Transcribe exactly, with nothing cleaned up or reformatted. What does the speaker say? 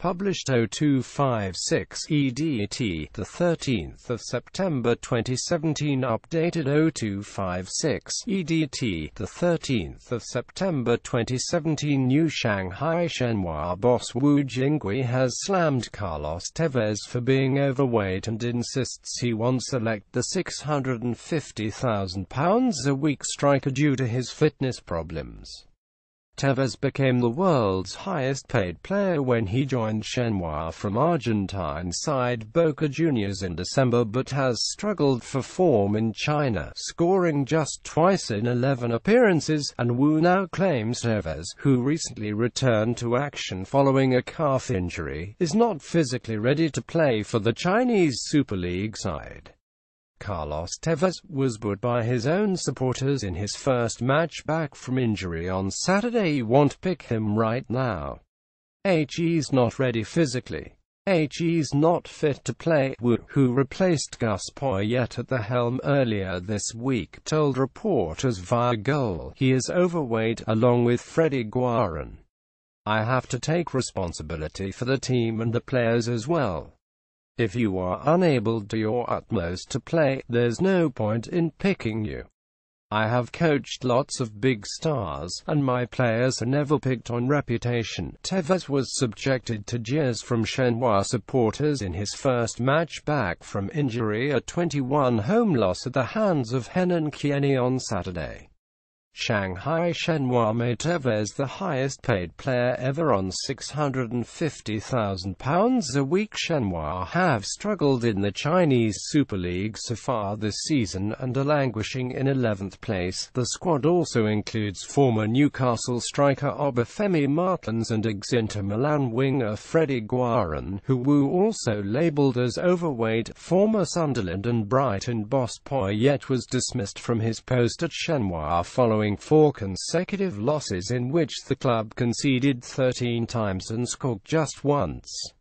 Published oh two five six E D T, the thirteenth of September twenty seventeen. Updated oh two five six E D T, the thirteenth of September twenty seventeen. New Shanghai Shenhua boss Wu Jingui has slammed Carlos Tevez for being overweight and insists he won't select the six hundred fifty thousand pounds a week striker due to his fitness problems. Tevez became the world's highest-paid player when he joined Shenhua from Argentine side Boca Juniors in December, but has struggled for form in China, scoring just twice in eleven appearances, and Wu now claims Tevez, who recently returned to action following a calf injury, is not physically ready to play for the Chinese Super League side. Carlos Tevez was booed by his own supporters in his first match back from injury on Saturday. "You won't pick him right now. He's not ready physically. He's not fit to play," Wu, who replaced Gus Poyet at the helm earlier this week, told reporters via Goal. He is overweight, along with Fredy Guarin. "I have to take responsibility for the team and the players as well. If you are unable to do your utmost to play, there's no point in picking you. I have coached lots of big stars, and my players are never picked on reputation." Tevez was subjected to jeers from Shenhua supporters in his first match back from injury, a twenty-one home loss at the hands of Henan Jianye on Saturday. Shanghai Shenhua made Tevez the highest-paid player ever on six hundred fifty thousand pounds a week. Shenhua have struggled in the Chinese Super League so far this season and are languishing in eleventh place. The squad also includes former Newcastle striker Obafemi Martins and ex-Inter Milan winger Fredy Guarin, who Wu also labelled as overweight. Former Sunderland and Brighton boss Poyet was dismissed from his post at Shenhua following four consecutive losses in which the club conceded thirteen times and scored just once.